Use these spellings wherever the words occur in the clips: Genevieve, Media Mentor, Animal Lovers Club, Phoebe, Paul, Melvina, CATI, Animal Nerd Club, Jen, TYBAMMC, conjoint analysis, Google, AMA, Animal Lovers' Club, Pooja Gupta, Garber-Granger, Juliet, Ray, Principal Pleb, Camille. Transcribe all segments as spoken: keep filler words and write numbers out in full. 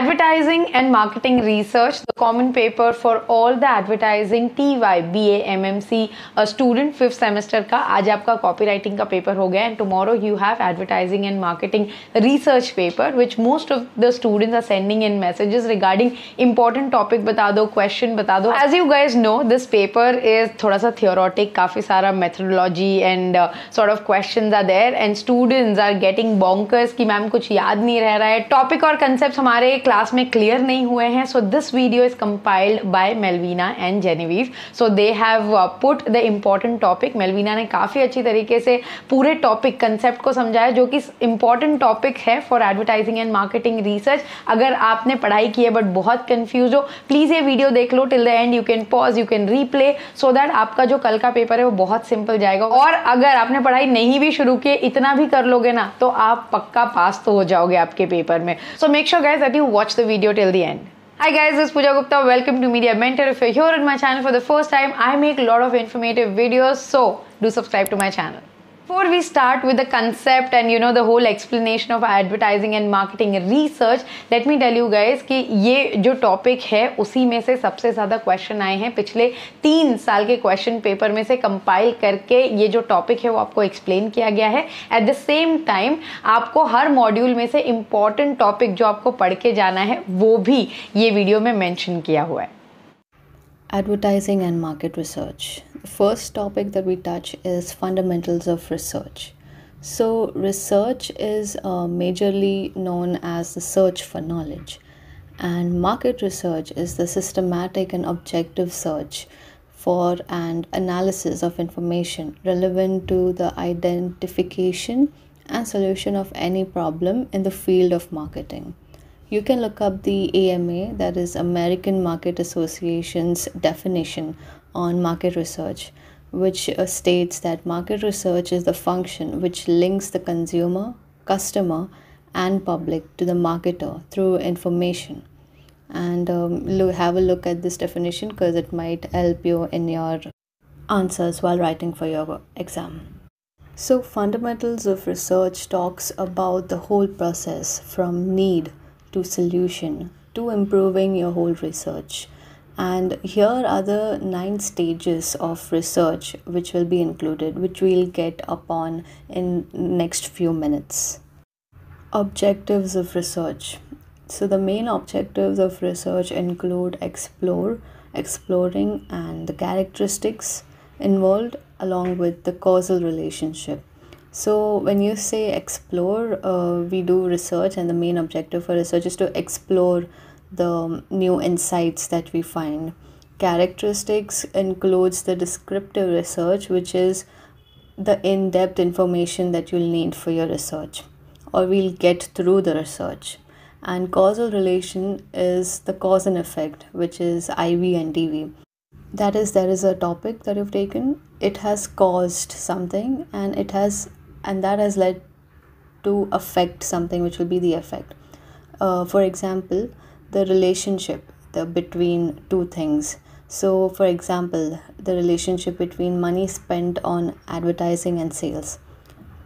Advertising and Marketing Research, the common paper for all the advertising T Y B A M M C student fifth semester का आज आपका copywriting का paper हो गया and tomorrow you have advertising and marketing research paper which most of the students are sending in messages regarding important topic बता दो question बता दो. As you guys know, this paper is थोड़ा सा theoretic, काफी सारा methodology and uh, sort of questions are there and students are getting bonkers कि ma'am कुछ याद नहीं रह रहा है, topic और concepts हमारे class में clear नहीं हुए हैं. So this video is compiled by Melvina and Genevieve. So they have uh, put the important topic. Melvina ने काफी अच्छी तरीके से पूरे topic concept को समझाया जो कि important topic है for advertising and marketing research. अगर आपने पढ़ाई की है but बहुत confused हो, please ये video देख लो till the end. You can pause, you can replay so that आपका जो कल का paper है वो बहुत simple जाएगा. और अगर आपने पढ़ाई नहीं भी शुरू की, इतना भी कर लोगे ना तो आप पक्का पास तो हो जाओगे आपके पेपर में. So make sure guys that you watch the video till the end. Hi guys, this is Pooja Gupta. Welcome to Media Mentor. If you're here on my channel for the first time, I make a lot of informative videos, so do subscribe to my channel. Before we start with the concept and you know the whole explanation of advertising and marketing research, let me tell you guys कि ये जो topic है उसी में से सबसे ज़्यादा question आए हैं. पिछले तीन साल के question paper में से compile करके ये जो topic है वो आपको explain किया गया है. At the same time आपको हर module में से important topic जो आपको पढ़ के जाना है वो भी ये video में mention किया हुआ है. Advertising and market research. The first topic that we touch is fundamentals of research. So research is uh, majorly known as the search for knowledge, and market research is the systematic and objective search for and analysis of information relevant to the identification and solution of any problem in the field of marketing. You can look up the A M A, that is American Market Association's definition on market research, which states that market research is the function which links the consumer, customer, and public to the marketer through information. And um, look, have a look at this definition because it might help you in your answers while writing for your exam. So fundamentals of research talks about the whole process from need to solution to improving your whole research, and here are the nine stages of research which will be included, which we'll get upon in next few minutes. Objectives of research. So the main objectives of research include explore exploring and the characteristics involved along with the causal relationship. So when you say explore, uh, we do research, and the main objective for research is to explore the new insights that we find. Characteristics includes the descriptive research, which is the in-depth information that you'll need for your research, or we'll get through the research. And causal relation is the cause and effect, which is I V and D V. That is, there is a topic that you've taken, it has caused something, and it has and that has led to affect something, which will be the effect. Uh, for example, the relationship the between two things. So for example, the relationship between money spent on advertising and sales.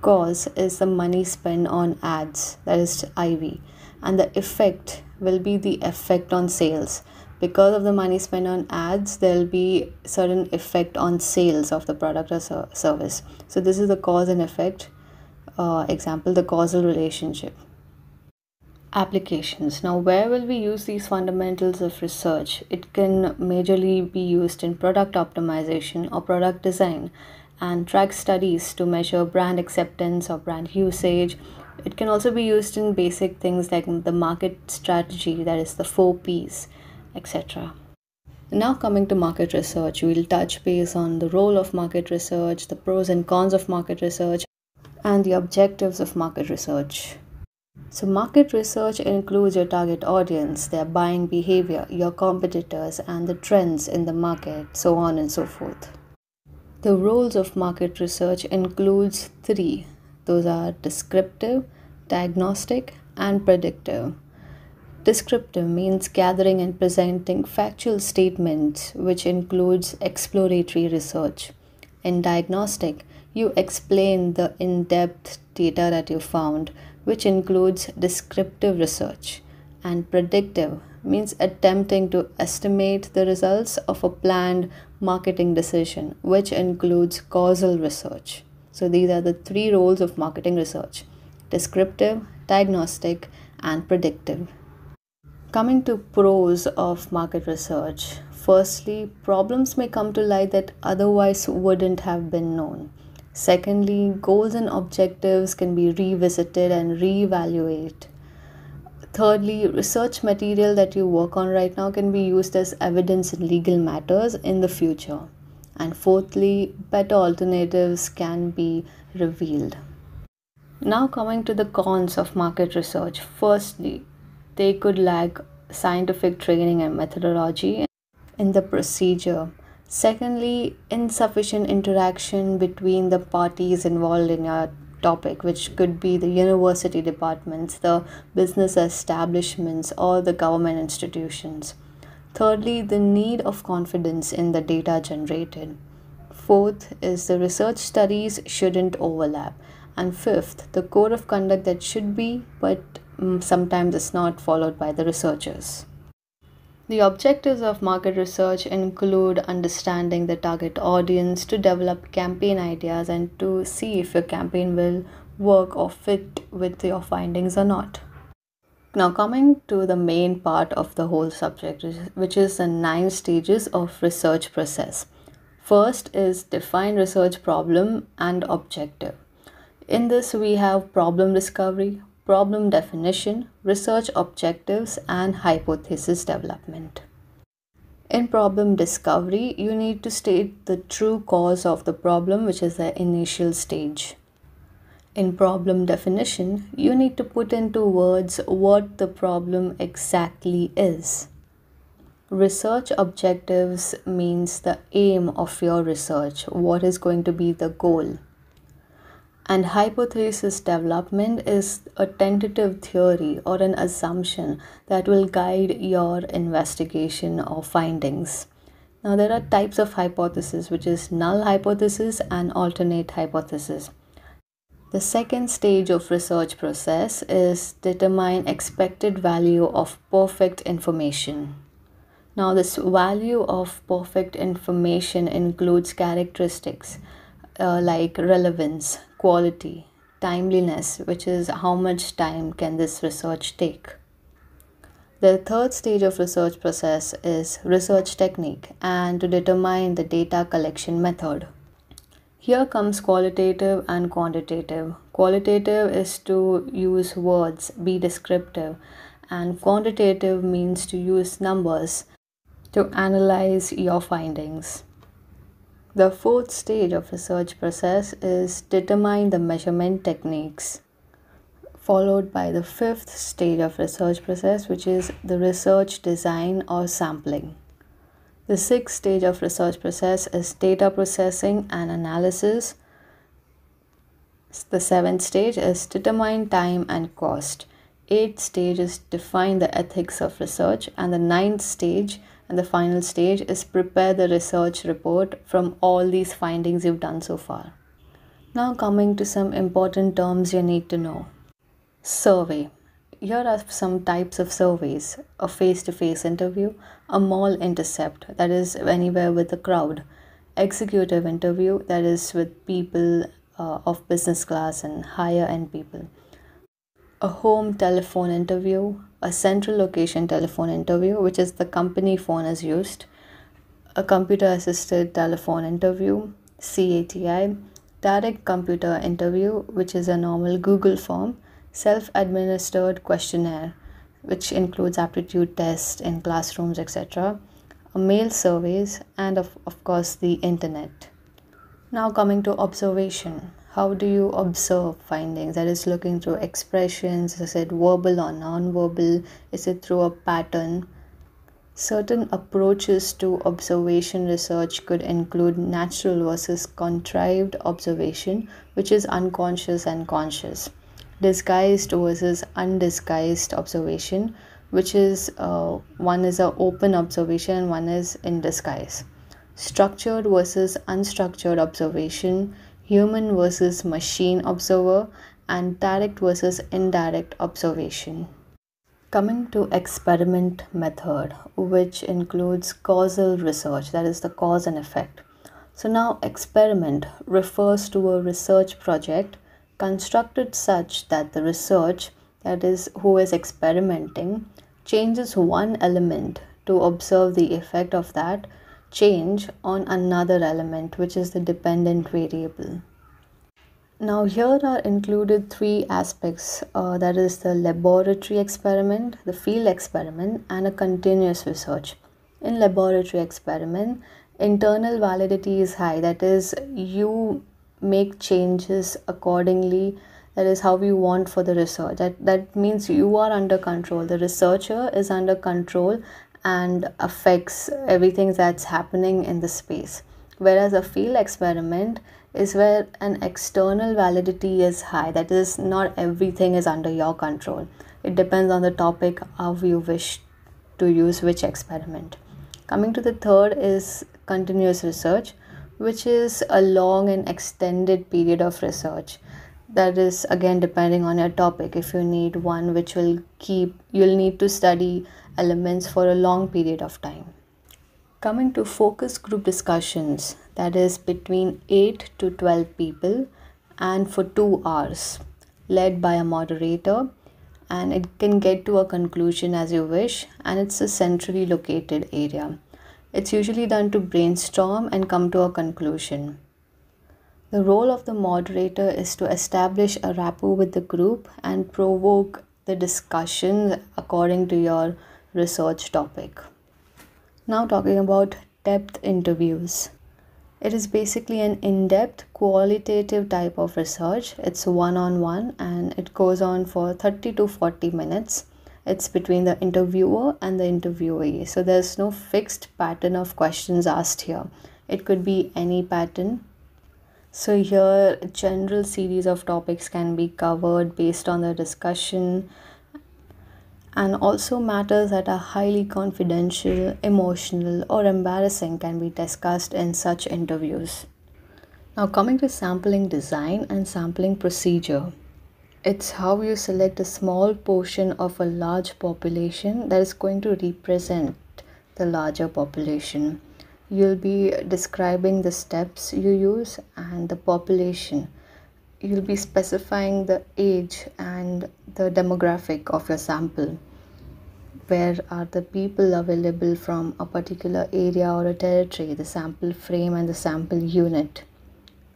Cause is the money spent on ads, that is I V, and the effect will be the effect on sales. Because of the money spent on ads, there will be certain effect on sales of the product or service. So this is the cause and effect uh, example, the causal relationship. Applications. Now where will we use these fundamentals of research? It can majorly be used in product optimization or product design, and track studies to measure brand acceptance or brand usage. It can also be used in basic things like the market strategy, that is the four P's, et cetera. Now coming to market research, we'll touch base on the role of market research, the pros and cons of market research, and the objectives of market research. So market research includes your target audience, their buying behavior, your competitors, and the trends in the market, so on and so forth. The roles of market research includes three. Those are descriptive, diagnostic, and predictive. Descriptive means gathering and presenting factual statements, which includes exploratory research. In diagnostic, you explain the in-depth data that you found, which includes descriptive research. and predictive means attempting to estimate the results of a planned marketing decision, which includes causal research. So these are the three roles of marketing research: descriptive, diagnostic, and predictive. Coming to pros of market research, firstly, problems may come to light that otherwise wouldn't have been known. Secondly, goals and objectives can be revisited and reevaluated. Thirdly, research material that you work on right now can be used as evidence in legal matters in the future. And fourthly, better alternatives can be revealed. Now coming to the cons of market research. Firstly, they could lack scientific training and methodology in the procedure. Secondly, insufficient interaction between the parties involved in your topic, which could be the university departments, the business establishments, or the government institutions. Thirdly, the need of confidence in the data generated. Fourth is the research studies shouldn't overlap. And fifth, the code of conduct that should be, but um, sometimes it's not followed by the researchers. The objectives of market research include understanding the target audience, to develop campaign ideas, and to see if your campaign will work or fit with your findings or not. Now coming to the main part of the whole subject, which is the nine stages of research process. First is define research problem and objective. In this we have problem discovery, problem definition, research objectives, and hypothesis development. In problem discovery, you need to state the true cause of the problem, which is the initial stage. In problem definition, you need to put into words what the problem exactly is. Research objectives means the aim of your research, what is going to be the goal. And hypothesis development is a tentative theory or an assumption that will guide your investigation or findings. Now there are types of hypothesis, which is null hypothesis and alternate hypothesis. The second stage of research process is determine expected value of perfect information. Now this value of perfect information includes characteristics uh, like relevance, quality, timeliness, which is how much time can this research take. The third stage of research process is research technique and to determine the data collection method. Here comes qualitative and quantitative. Qualitative is to use words, be descriptive, and quantitative means to use numbers to analyze your findings. The fourth stage of research process is determine the measurement techniques, followed by the fifth stage of research process, which is the research design or sampling. The sixth stage of research process is data processing and analysis. The seventh stage is determine time and cost. Eighth stage is define the ethics of research, and the ninth stage and the final stage is prepare the research report from all these findings you've done so far. Now coming to some important terms you need to know. Survey. Here are some types of surveys: a face-to-face interview, a mall intercept, that is anywhere with a crowd, executive interview, that is with people uh, of business class and higher end people, a home telephone interview, a central location telephone interview, which is the company phone is used, a computer assisted telephone interview, C A T I, direct computer interview, which is a normal Google form, self-administered questionnaire, which includes aptitude tests in classrooms, et cetera, mail surveys, and of, of course the internet. Now coming to observation. How do you observe findings? That is looking through expressions. Is it verbal or non-verbal? Is it through a pattern? Certain approaches to observation research could include natural versus contrived observation, which is unconscious and conscious. Disguised versus undisguised observation, which is uh, one is an open observation and one is in disguise. Structured versus unstructured observation, human versus machine observer, and direct versus indirect observation. Coming to experiment method, which includes causal research, that is the cause and effect. So now experiment refers to a research project constructed such that the research, that is who is experimenting, changes one element to observe the effect of that change on another element, which is the dependent variable. Now here are included three aspects, uh, that is the laboratory experiment, the field experiment, and a continuous research. In laboratory experiment, internal validity is high, that is you make changes accordingly, that is how you want for the research. That, that means you are under control, the researcher is under control and affects everything that's happening in the space. Whereas a field experiment is where an external validity is high, that is not everything is under your control. It depends on the topic, how you wish to use which experiment. Coming to the third is continuous research, which is a long and extended period of research. That is again depending on your topic. If you need one which will keep, you'll need to study elements for a long period of time. Coming to focus group discussions, that is between eight to twelve people and for two hours, led by a moderator, and it can get to a conclusion as you wish, and it's a centrally located area. It's usually done to brainstorm and come to a conclusion. The role of the moderator is to establish a rapport with the group and provoke the discussion according to your research topic. Now talking about depth interviews. It is basically an in-depth qualitative type of research. It's one-on-one and it goes on for thirty to forty minutes. It's between the interviewer and the interviewee. So there's no fixed pattern of questions asked here. It could be any pattern. So here a general series of topics can be covered based on the discussion, and also matters that are highly confidential, emotional, or embarrassing can be discussed in such interviews. Now coming to sampling design and sampling procedure. It's how you select a small portion of a large population that is going to represent the larger population. You'll be describing the steps you use and the population. You'll be specifying the age and the demographic of your sample. Where are the people available from a particular area or a territory, the sample frame and the sample unit.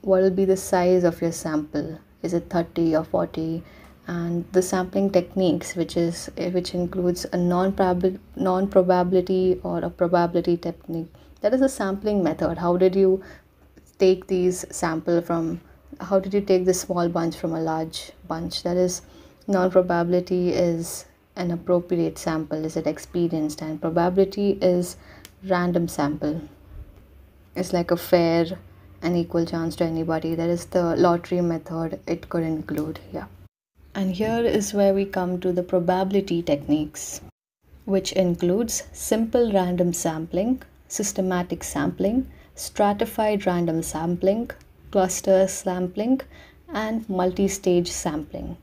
What will be the size of your sample? Is it thirty or forty? And the sampling techniques, which is which includes a non-prob- non-probability or a probability technique. That is a sampling method. How did you take these sample from How did you take this small bunch from a large bunch? That is, non-probability is an appropriate sample. Is it experienced? And probability is random sample. It's like a fair and equal chance to anybody. That is the lottery method it could include. Yeah. And here is where we come to the probability techniques, which includes simple random sampling, systematic sampling, stratified random sampling, cluster sampling, and multi-stage sampling.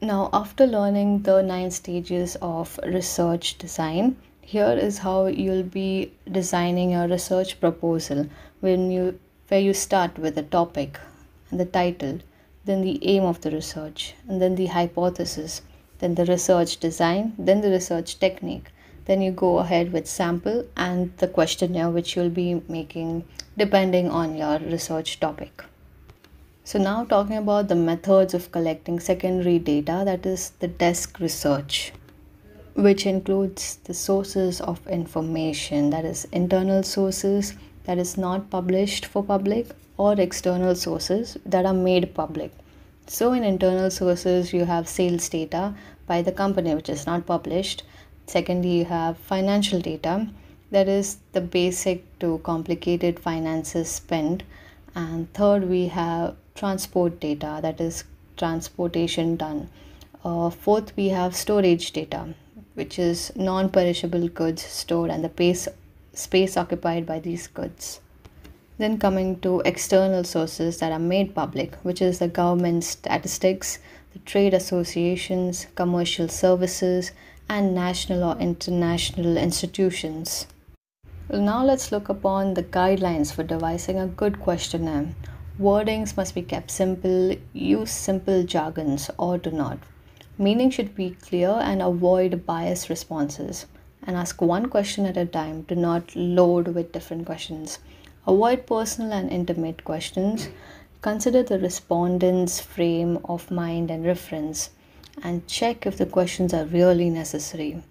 Now, after learning the nine stages of research design, here is how you'll be designing your research proposal, when you where you start with the topic and the title, then the aim of the research, and then the hypothesis, then the research design, then the research technique. Then you go ahead with sample and the questionnaire, which you'll be making depending on your research topic. So now talking about the methods of collecting secondary data, that is the desk research, which includes the sources of information, that is internal sources that is not published for public, or external sources that are made public. So in internal sources, you have sales data by the company, which is not published. Secondly, you have financial data, that is the basic to complicated finances spent. And third, we have transport data, that is transportation done. Uh, fourth, we have storage data, which is non-perishable goods stored and the pace, space occupied by these goods. Then coming to external sources that are made public, which is the government statistics, the trade associations, commercial services, and national or international institutions. Now let's look upon the guidelines for devising a good questionnaire. Wordings must be kept simple, use simple jargons or do not. Meaning should be clear and avoid biased responses. And ask one question at a time, do not load with different questions. Avoid personal and intimate questions. Consider the respondent's frame of mind and reference, and check if the questions are really necessary.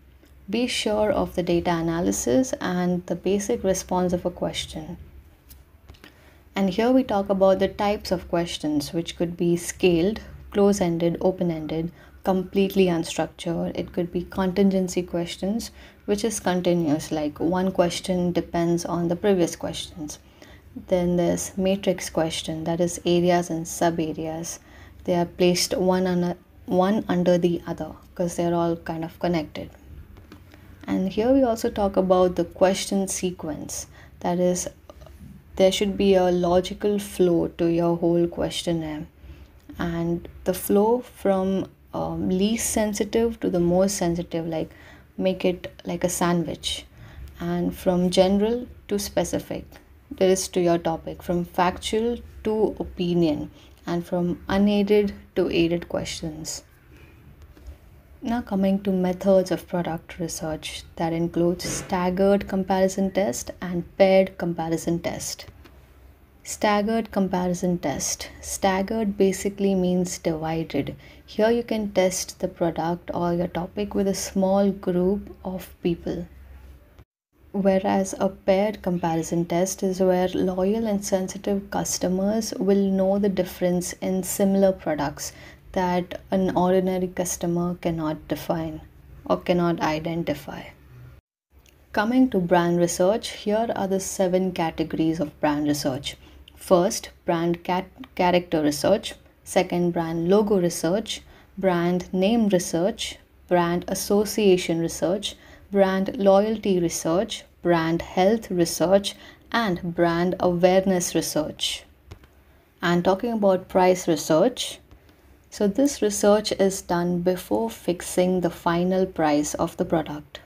Be sure of the data analysis and the basic response of a question. And here we talk about the types of questions, which could be scaled, close-ended, open-ended, completely unstructured. It could be contingency questions, which is continuous, like one question depends on the previous questions. Then there's matrix question, that is areas and sub areas. They are placed one under, one under the other because they're all kind of connected. And here we also talk about the question sequence, that is there should be a logical flow to your whole questionnaire, and the flow from um, least sensitive to the most sensitive, like make it like a sandwich, and from general to specific. There is to your topic, from factual to opinion, and from unaided to aided questions. Now coming to methods of product research, that includes staggered comparison test and paired comparison test. Staggered comparison test. Staggered basically means divided. Here you can test the product or your topic with a small group of people. Whereas a paired comparison test is where loyal and sensitive customers will know the difference in similar products that an ordinary customer cannot define or cannot identify. Coming to brand research, here are the seven categories of brand research. First, brand cat character research. Second, brand logo research. Brand name research. Brand association research. Brand loyalty research, brand health research, and brand awareness research. And talking about price research, so this research is done before fixing the final price of the product.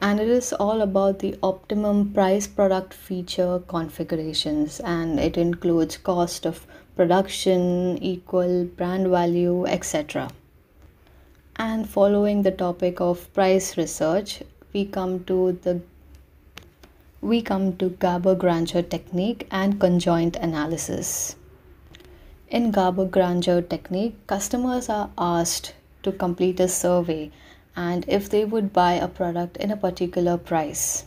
And it is all about the optimum price product feature configurations, and it includes cost of production, equal brand value, et cetera. And following the topic of price research, we come to the we come to Garber-Granger technique and conjoint analysis. In Garber-Granger technique, customers are asked to complete a survey and if they would buy a product in a particular price.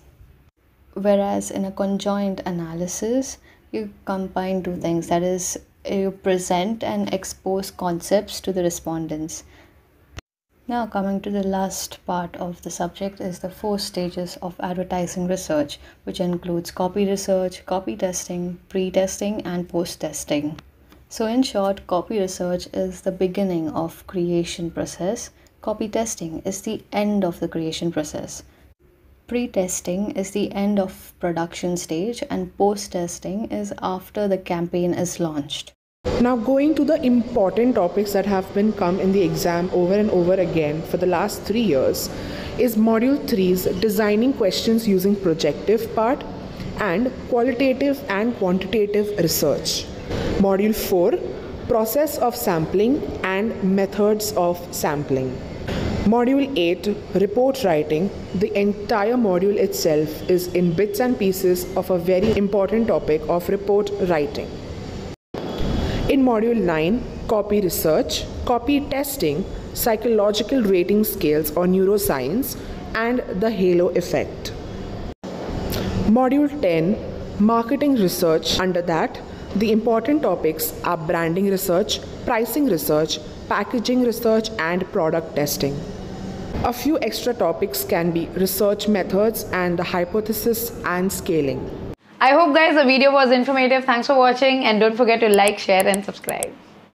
Whereas in a conjoint analysis, you combine two things, that is, you present and expose concepts to the respondents. Now coming to the last part of the subject is the four stages of advertising research, which includes copy research, copy testing, pre-testing and post-testing. So in short, copy research is the beginning of creation process. Copy testing is the end of the creation process. Pre-testing is the end of production stage, and post-testing is after the campaign is launched. Now going to the important topics that have been come in the exam over and over again for the last three years is Module three's designing questions using projective part and qualitative and quantitative research. Module four, process of sampling and methods of sampling. Module eight, report writing. The entire module itself is in bits and pieces of a very important topic of report writing. In Module nine, copy research, copy testing, psychological rating scales or neuroscience, and the halo effect. Module ten, marketing research. Under that, the important topics are branding research, pricing research, packaging research, and product testing. A few extra topics can be research methods and the hypothesis and scaling. I hope guys the video was informative. Thanks for watching and don't forget to like, share and subscribe.